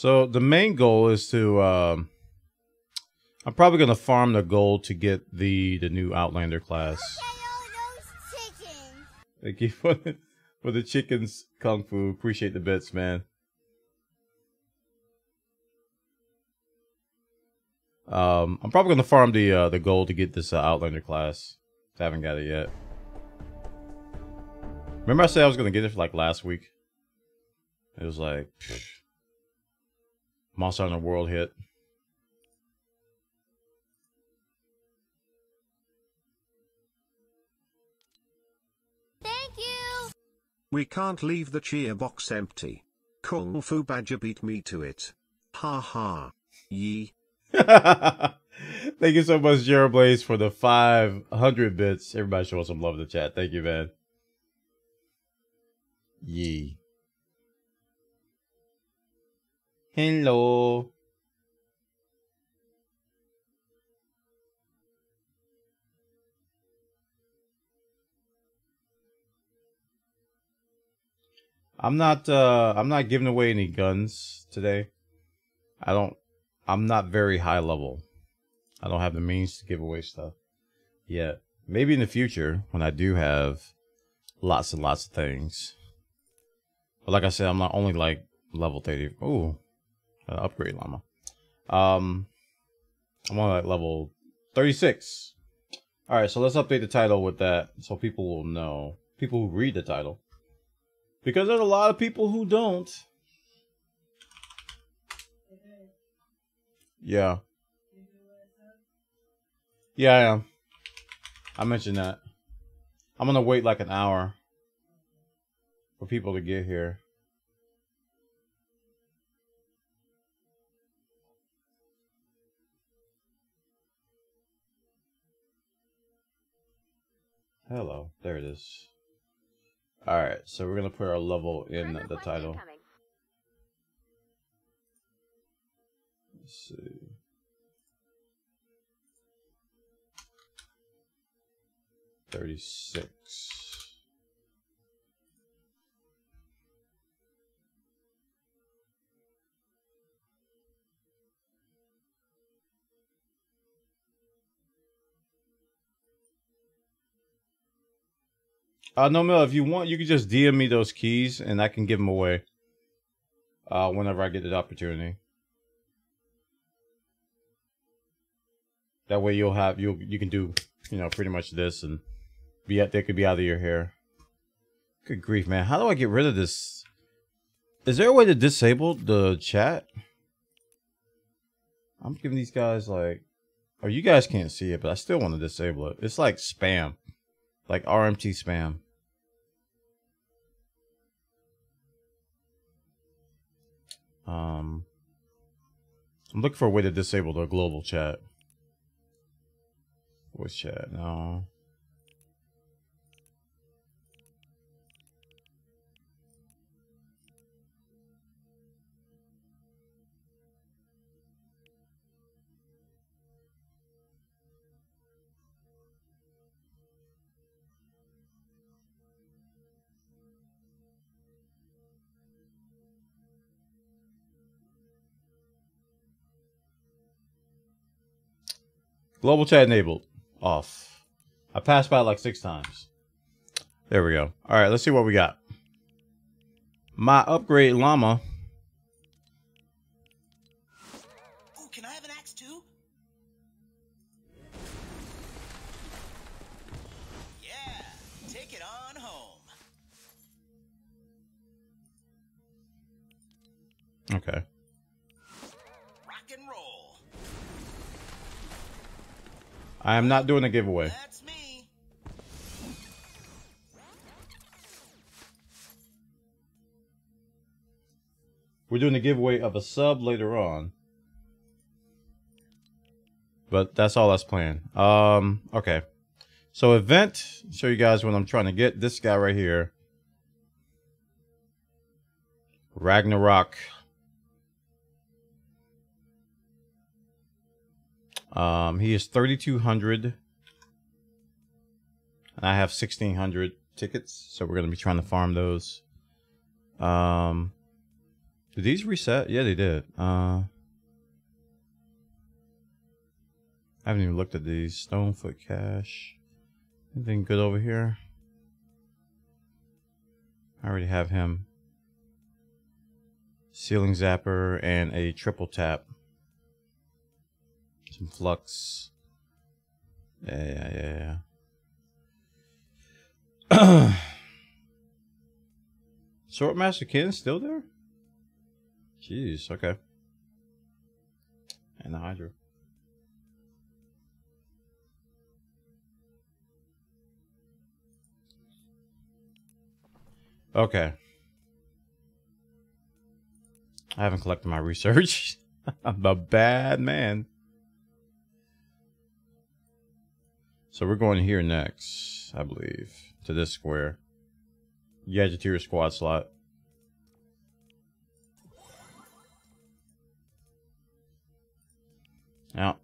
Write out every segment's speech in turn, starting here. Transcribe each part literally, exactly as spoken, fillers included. So the main goal is to, um, I'm probably going to farm the gold to get the, the new Outlander class. Look at all those chickens. Thank you for the, for the chickens, Kung Fu. Appreciate the bits, man. Um, I'm probably going to farm the, uh, the gold to get this uh, Outlander class. I haven't got it yet. Remember I said I was going to get it for like last week? It was like, pfft. Monster in the World hit. Thank you. We can't leave the cheer box empty. Kung Fu Badger beat me to it. Ha ha. Yee. Thank you so much, Jero Blaze, for the five hundred bits. Everybody show us some love in the chat. Thank you, man. Yee. Hello. I'm not uh I'm not giving away any guns today. I don't I'm not very high level. I don't have the means to give away stuff yet. Maybe in the future when I do have lots and lots of things. But like I said, I'm not only like level thirty. Ooh. Uh, upgrade llama. Um, I'm on like level thirty-six. All right, so let's update the title with that so people will know. People who read the title, because there's a lot of people who don't. Yeah. Yeah, I am. I mentioned that. I'm gonna wait like an hour for people to get here. Hello, there it is. All right, so we're gonna put our level in the title. Let's see. thirty-six. Uh, no, Mel, if you want, you can just D M me those keys, and I can give them away uh, whenever I get the opportunity. That way, you'll have you you can do you know pretty much this, and be out there could be out of your hair. Good grief, man! How do I get rid of this? Is there a way to disable the chat? I'm giving these guys like, oh, you guys can't see it, but I still want to disable it. It's like spam. Like R M T spam. Um, I'm looking for a way to disable the global chat. Voice chat, no. Global chat enabled. Off. I passed by like six times. There we go. All right, let's see what we got. My upgrade llama. Oh, can I have an axe too? Yeah, take it on home. Okay. I am not doing a giveaway. That's me. We're doing a giveaway of a sub later on. But that's all that's planned. Um, okay. So event, show you guys what I'm trying to get. This guy right here. Ragnarok. Um, he is thirty-two hundred and I have sixteen hundred tickets. So we're going to be trying to farm those. Um, Did these reset? Yeah, they did. Uh, I haven't even looked at these. Stonefoot Cash. Anything good over here? I already have him. Ceiling Zapper and a triple tap. Some Flux. Yeah, yeah, yeah, yeah. Swordmaster Kinn still there? Jeez, okay. And the Hydra. Okay. I haven't collected my research. I'm a bad man. So we're going here next, I believe, to this square. Gadgeteer squad slot. Out.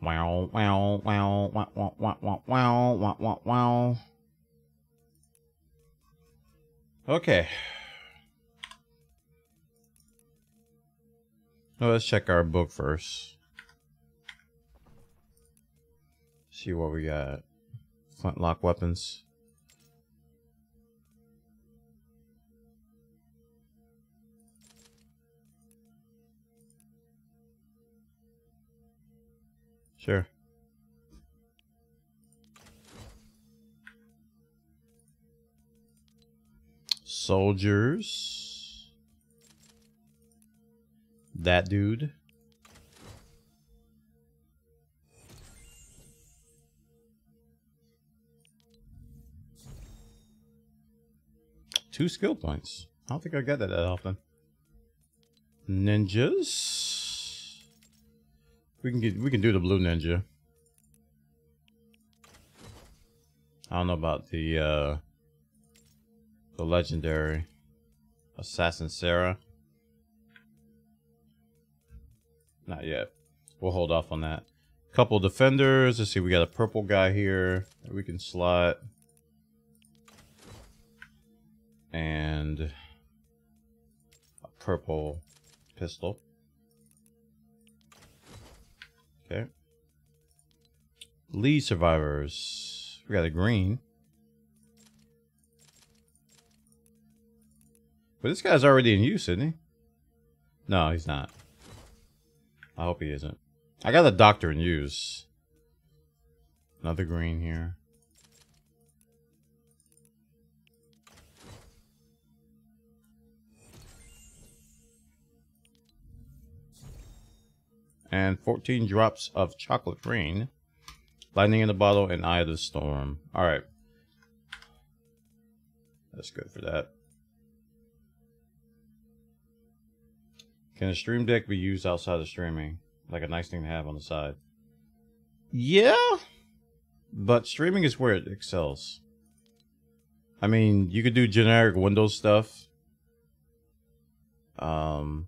Wow, wow, wow, wow, wow, wow, wow, wow, wow, wow. Okay. Well, let's check our book first. See what we got. Flintlock weapons. Sure. Soldiers. That dude. Two skill points. I don't think I get that that often. Ninjas. We can get, we can do the blue ninja. I don't know about the uh, the legendary Assassin Sarah. Not yet. We'll hold off on that. Couple defenders. Let's see. We got a purple guy here that we can slot, and a purple pistol. Okay. Lead survivors. We got a green. But this guy's already in use, isn't he? No, he's not. I hope he isn't. I got a doctor in use. Another green here. And fourteen drops of chocolate rain, lightning in the bottle, and eye of the storm. All right, that's good for that. Can a stream deck be used outside of streaming? Like a nice thing to have on the side. Yeah, but streaming is where it excels. I mean, you could do generic Windows stuff. Um.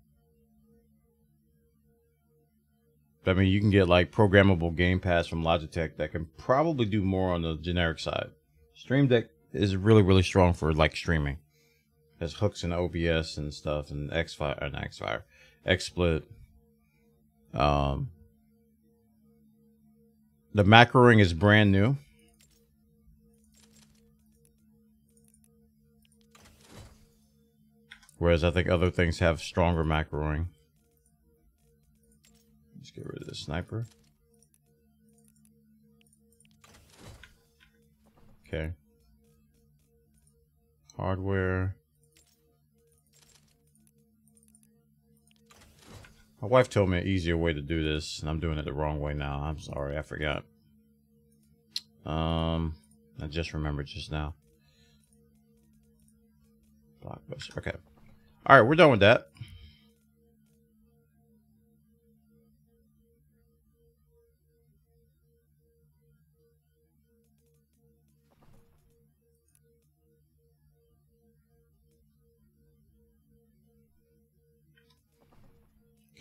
But, I mean, you can get, like, programmable game pads from Logitech that can probably do more on the generic side. Stream Deck is really, really strong for, like, streaming. There's hooks in O B S and stuff, and X-Fire, or not X-Fire, XSplit. Um, the macroing is brand new. Whereas I think other things have stronger macroing. Let's get rid of the sniper. Okay. Hardware. My wife told me an easier way to do this, and I'm doing it the wrong way now. I'm sorry, I forgot. Um, I just remembered just now. Blockbuster. Okay. All right, we're done with that.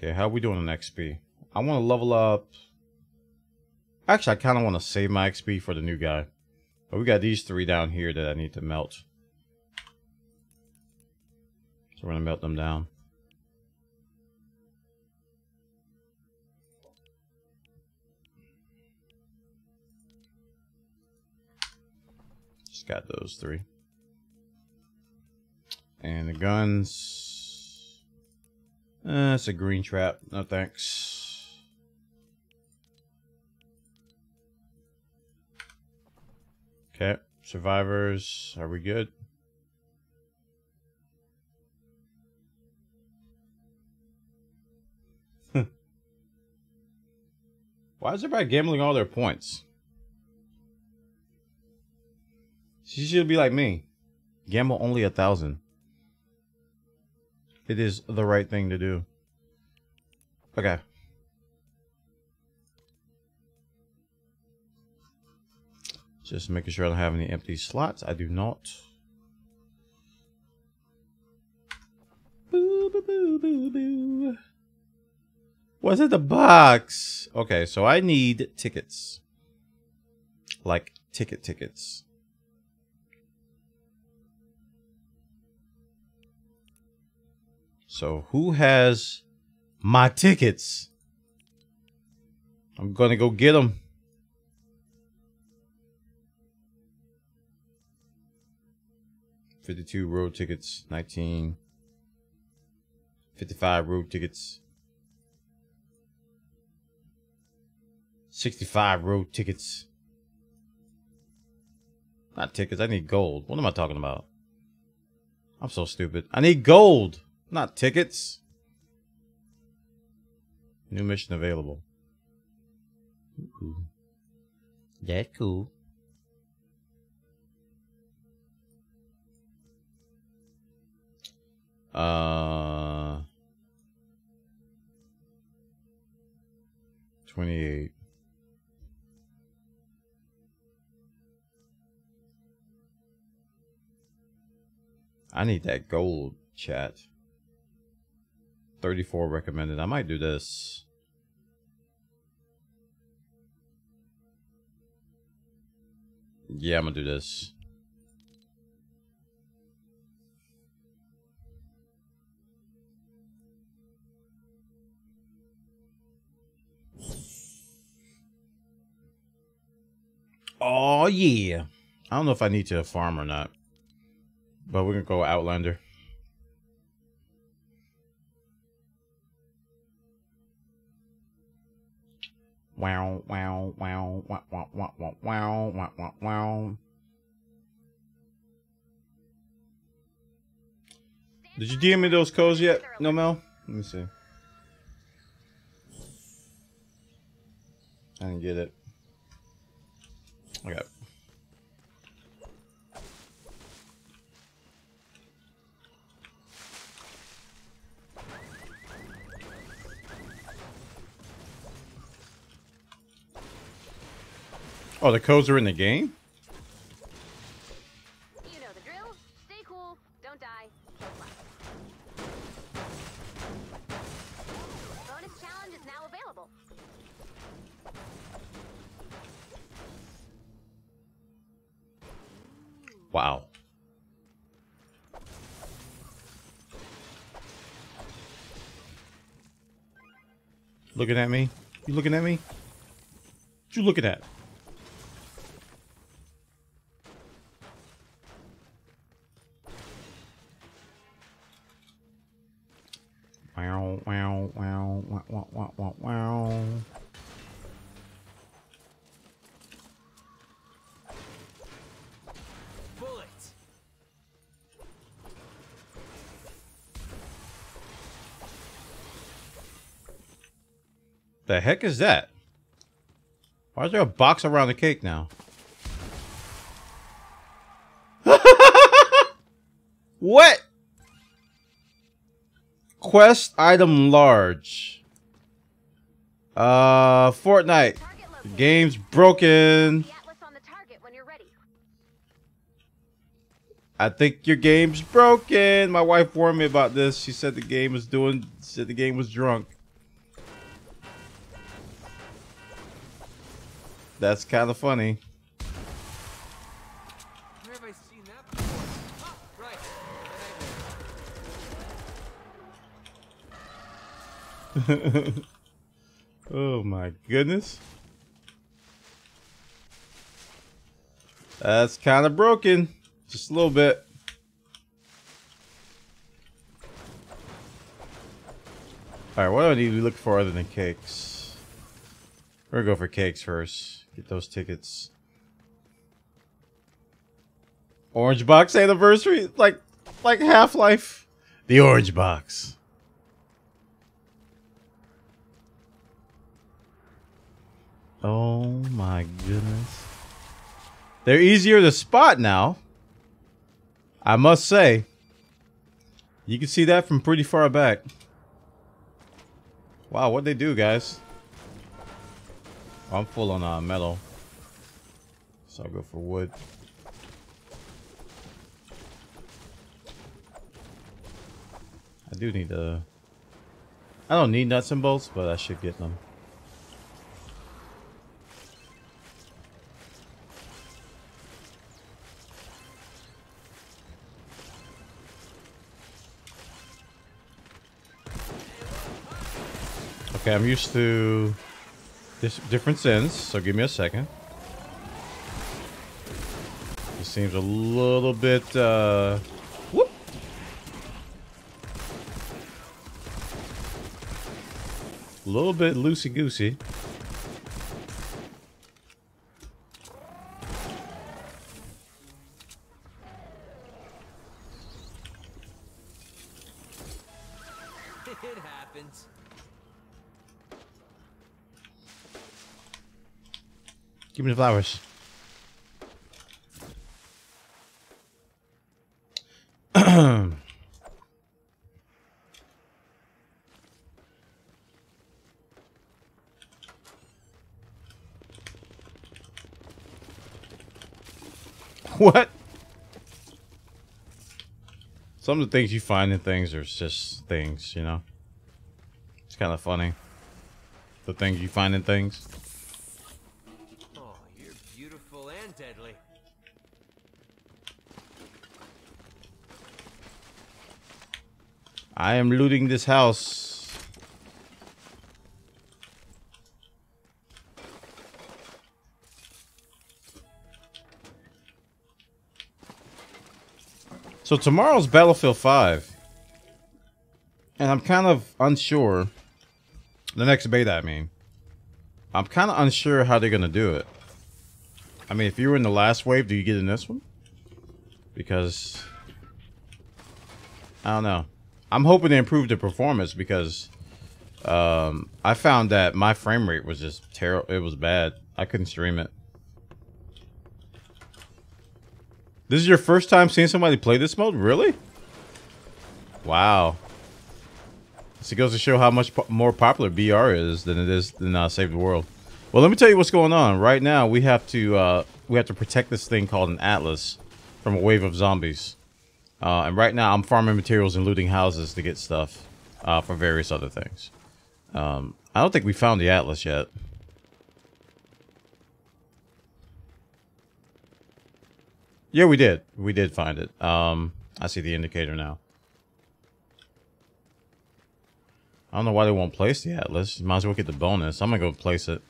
Okay, how are we doing on X P? I want to level up. Actually, I kind of want to save my X P for the new guy. But we got these three down here that I need to melt. So we're going to melt them down. Just got those three. And the guns. Uh, it's a green trap. No thanks. Okay, survivors, are we good? Why is everybody gambling all their points? She should be like me. Gamble only a thousand. It is the right thing to do. Okay. Just making sure I don't have any empty slots. I do not. Boo, boo, boo, boo, boo. Was it the box? Okay, so I need tickets. Like ticket tickets. So who has my tickets? I'm gonna go get them. fifty-two road tickets, nineteen, fifty-five road tickets, sixty-five road tickets, not tickets, I need gold. What am I talking about? I'm so stupid. I need gold, not tickets. New mission available. Ooh. That's cool. Uh, twenty-eight. I need that gold, chat. thirty-four recommended. I might do this. Yeah, I'm gonna do this. Oh yeah. I don't know if I need to farm or not. But we're gonna go Outlander. Wow, wow, wow, wow, wow, wow, wow, wow, wow, wow, wow. Did you D M me those codes yet? No, Mel? Let me see. I didn't get it. Okay. Oh, the codes are in the game? You know the drill. Stay cool. Don't die. Bonus challenge is now available. Wow. Looking at me? You looking at me? What you looking at? Wow, wow, wow, wow, wow, wow, wow, wow. The heck is that? Why is there a box around the cake now? What? Quest item large. Uh, Fortnite. The game's broken. The Atlas on the target when you're ready. I think your game's broken. My wife warned me about this. She said the game was doing. Said the game was drunk. that's kind of funny. Where have I seen that before? Oh, right. Oh my goodness. That's kind of broken. Just a little bit. Alright, what do I need to look for other than cakes? We're gonna go for cakes first. Get those tickets. Orange box anniversary? Like, like Half-Life? The orange box. Oh my goodness. They're easier to spot now. I must say. You can see that from pretty far back. Wow, what'd they do, guys? Oh, I'm full on uh, metal. So I'll go for wood. I do need to... I don't need nuts and bolts, but I should get them. Okay, I'm used to this different sins, so give me a second. This seems a little bit, uh, whoop. A little bit loosey-goosey. Give me the flowers. What? Some of the things you find in things are just things, you know? It's kind of funny. The things you find in things. I am looting this house. So tomorrow's Battlefield five. And I'm kind of unsure. The next beta, I mean. I'm kind of unsure how they're going to do it. I mean, if you were in the last wave, do you get in this one? Because... I don't know. I'm hoping to improve the performance because um, I found that my frame rate was just terrible. It was bad. I couldn't stream it. This is your first time seeing somebody play this mode? Really? Wow. This goes to show how much po more popular B R is than it is than uh, Save the World. Well, let me tell you what's going on. Right now, we have to uh, we have to protect this thing called an Atlas from a wave of zombies. Uh, and right now, I'm farming materials and looting houses to get stuff uh, for various other things. Um, I don't think we found the Atlas yet. Yeah, we did. We did find it. Um, I see the indicator now. I don't know why they won't place the Atlas. Might as well get the bonus. I'm going to go place it.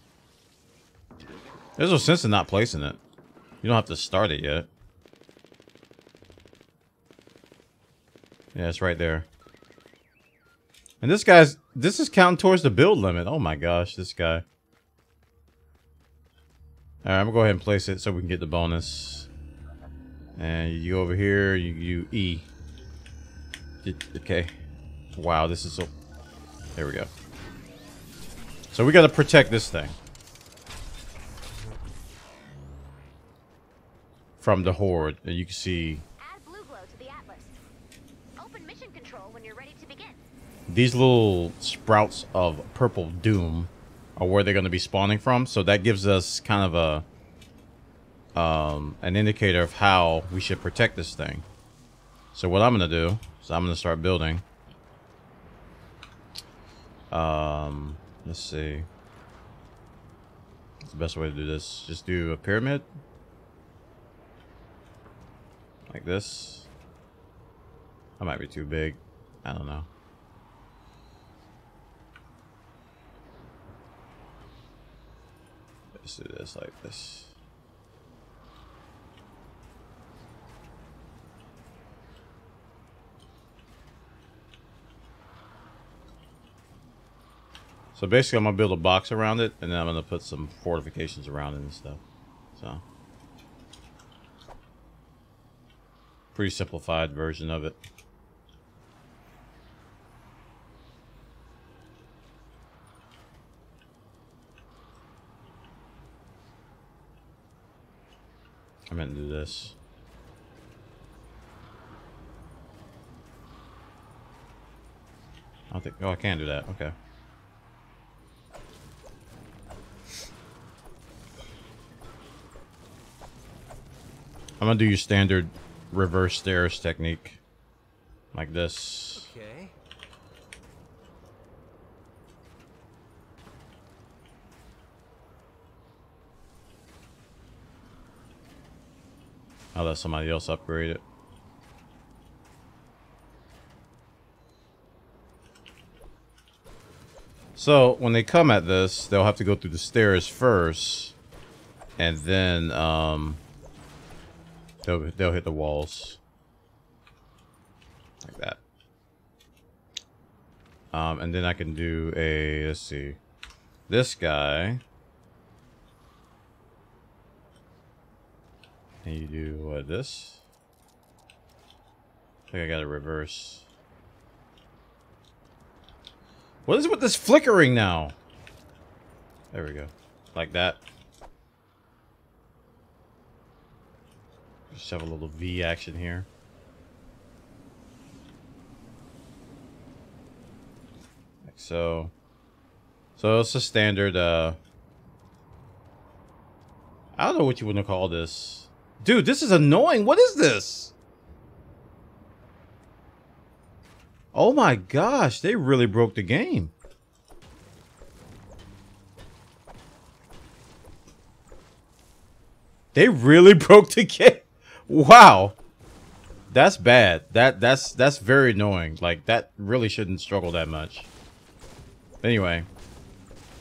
There's no sense in not placing it. You don't have to start it yet. Yeah, it's right there. And this guy's... This is counting towards the build limit. Oh my gosh, this guy. Alright, I'm gonna go ahead and place it so we can get the bonus. And you go over here, you, you E. Okay. Wow, this is so... There we go. So we gotta protect this thing. From the horde. And you can see... These little sprouts of purple doom are where they're going to be spawning from, so that gives us kind of a um, an indicator of how we should protect this thing. So what I'm going to do is I'm going to start building. Um, let's see. That's the best way to do this. Just do a pyramid. Like this. That might be too big. I don't know. Let's do this like this. So basically I'm going to build a box around it, and then I'm going to put some fortifications around it and stuff. So, pretty simplified version of it. I meant to do this. I don't think, oh, I can do that. Okay. I'm gonna do your standard reverse stairs technique, like this. Okay. I'll let somebody else upgrade it. So when they come at this, they'll have to go through the stairs first, and then um. They'll, they'll hit the walls like that, um, and then I can do a let's see, this guy, and you do what this. I think I got to reverse. What is it with this flickering now? There we go, like that. Just have a little V action here. Like so. So it's a standard, uh... I don't know what you want to call this. Dude, this is annoying. What is this? Oh my gosh, they really broke the game. They really broke the game. Wow, that's bad. That that's that's very annoying. Like that really shouldn't struggle that much. Anyway,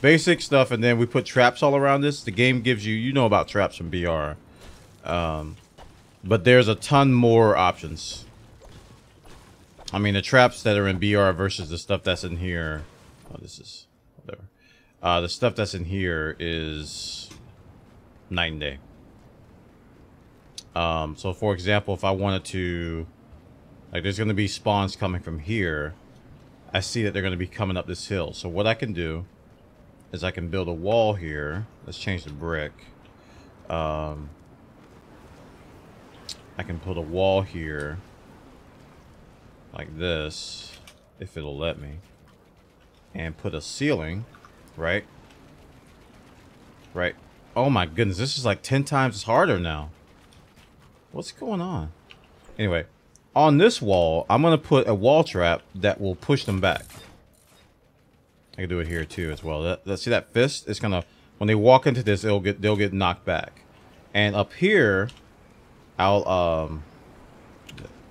basic stuff, and then we put traps all around this. The game gives you, you know about traps from B R, um, but there's a ton more options. I mean, the traps that are in B R versus the stuff that's in here. Oh, this is whatever. Uh, the stuff that's in here is night and day. Um, so for example, if I wanted to, like there's going to be spawns coming from here. I see that they're going to be coming up this hill. So what I can do is I can build a wall here. Let's change the brick. Um, I can put a wall here like this, if it'll let me, and put a ceiling, right? Right. Oh my goodness. This is like ten times harder now. What's going on? Anyway, on this wall, I'm going to put a wall trap that will push them back. I can do it here too as well. That, that, see that fist? It's going to, when they walk into this, it'll get, they'll get knocked back. And up here, I'll, um,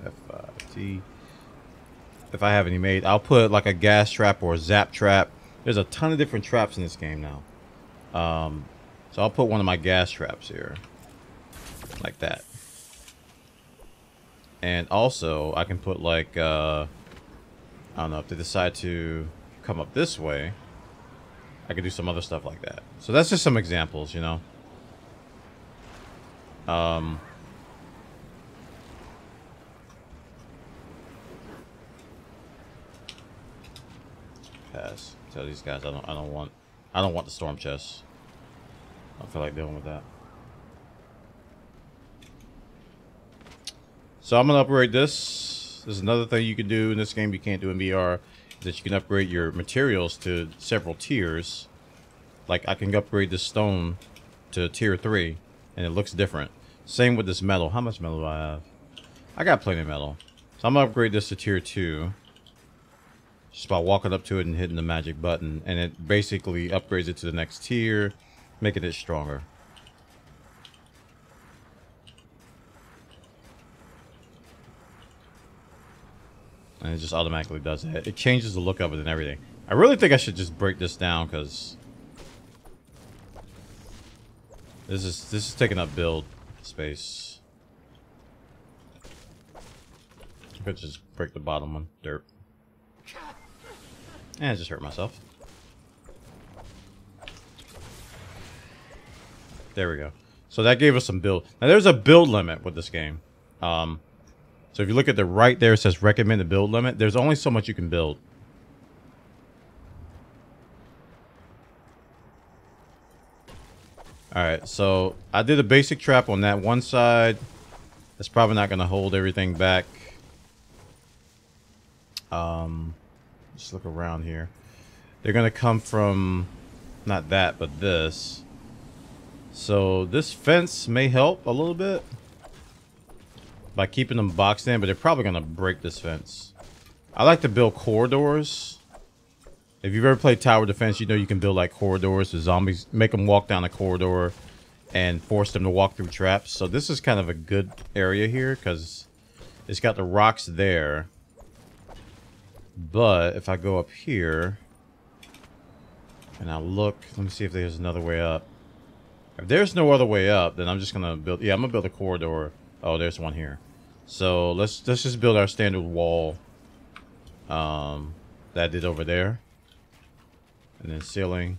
F five T, if I have any made, I'll put like a gas trap or a zap trap. There's a ton of different traps in this game now. Um, so I'll put one of my gas traps here. Like that. And also, I can put like, uh, I don't know, if they decide to come up this way, I can do some other stuff like that. So that's just some examples, you know. Um, pass. Tell these guys I don't, I don't want, I don't want the storm chest. I don't feel like dealing with that. So I'm gonna upgrade this. There's another thing you can do in this game you can't do in B R, is that you can upgrade your materials to several tiers. Like I can upgrade this stone to tier three, and it looks different. Same with this metal. How much metal do I have? I got plenty of metal, so I'm gonna upgrade this to tier two. Just by walking up to it and hitting the magic button, and it basically upgrades it to the next tier, making it stronger. And it just automatically does it. It changes the look of it and everything. I really think I should just break this down because this is this is taking up build space. I could just break the bottom one, dirt. And I just hurt myself. There we go. So that gave us some build. Now there's a build limit with this game. Um, so if you look at the right there, it says recommended build limit. There's only so much you can build. Alright, so I did a basic trap on that one side. That's probably not going to hold everything back. Um, let's look around here. They're going to come from, not that, but this. So this fence may help a little bit by keeping them boxed in, but they're probably going to break this fence. I like to build corridors. If you've ever played tower defense, you know you can build like corridors. The zombies, make them walk down a corridor and force them to walk through traps. So this is kind of a good area here because it's got the rocks there. But if I go up here and I look, let me see if there's another way up. If there's no other way up, then I'm just gonna build. Yeah, I'm gonna build a corridor. Oh, there's one here. So let's let's just build our standard wall um, that I did over there. And then ceiling.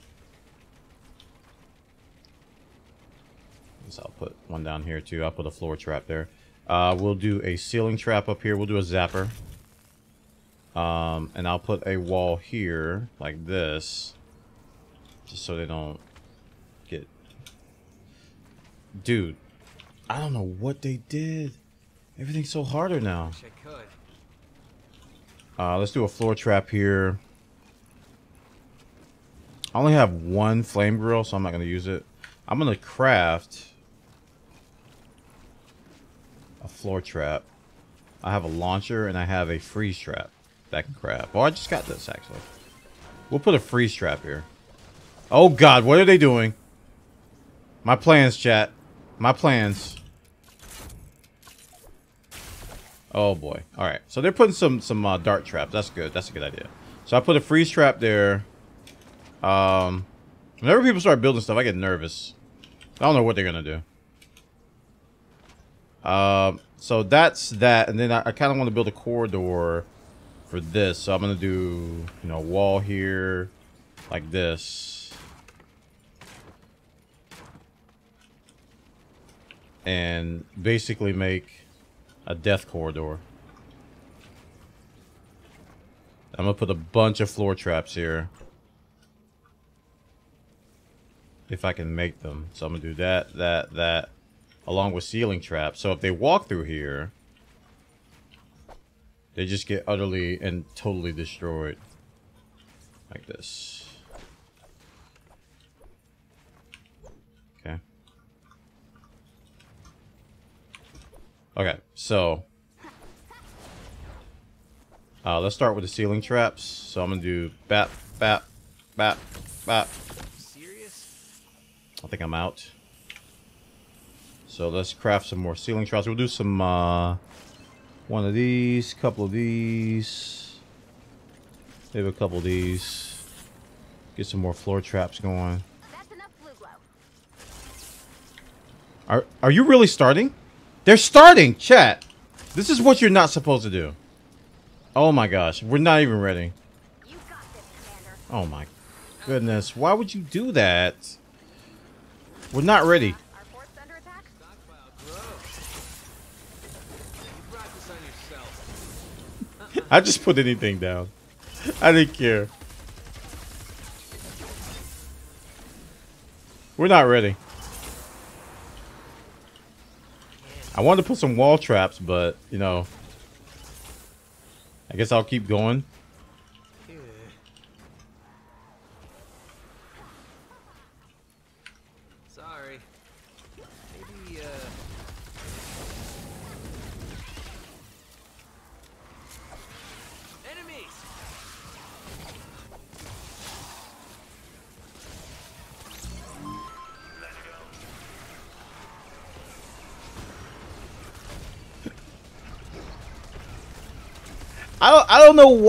So I'll put one down here too. I'll put a floor trap there. Uh, we'll do a ceiling trap up here. We'll do a zapper. Um, and I'll put a wall here like this. Just so they don't get... Dude, I don't know what they did. Everything's so harder now. Uh, let's do a floor trap here. I only have one flame grill, so I'm not going to use it. I'm going to craft a floor trap. I have a launcher and I have a freeze trap that I can craft. Oh, I just got this, actually. We'll put a freeze trap here. Oh, God, what are they doing? My plans, chat. My plans. Oh, boy. All right. So they're putting some, some uh, dart traps. That's good. That's a good idea. So I put a freeze trap there. Um, whenever people start building stuff, I get nervous. I don't know what they're going to do. Um, so that's that. And then I, I kind of want to build a corridor for this. So I'm going to do, you know, wall here like this. And basically make a death corridor. I'm going to put a bunch of floor traps here. If I can make them. So I'm going to do that, that, that. Along with ceiling traps. So if they walk through here. They just get utterly and totally destroyed. Like this. Okay. Okay. So. Uh, let's start with the ceiling traps. So I'm going to do bap, bap, bap, bap. I think I'm out. So let's craft some more ceiling traps. We'll do some uh, one of these, couple of these, maybe a couple of these. Get some more floor traps going. That's enough blue glow. Are are you really starting? They're starting, chat. This is what you're not supposed to do. Oh my gosh, we're not even ready. You got this, Commander. Oh my goodness, why would you do that? We're not ready. I just put anything down. I didn't care. We're not ready. I wanted to put some wall traps, but, you know, I guess I'll keep going. I don't, I don't know why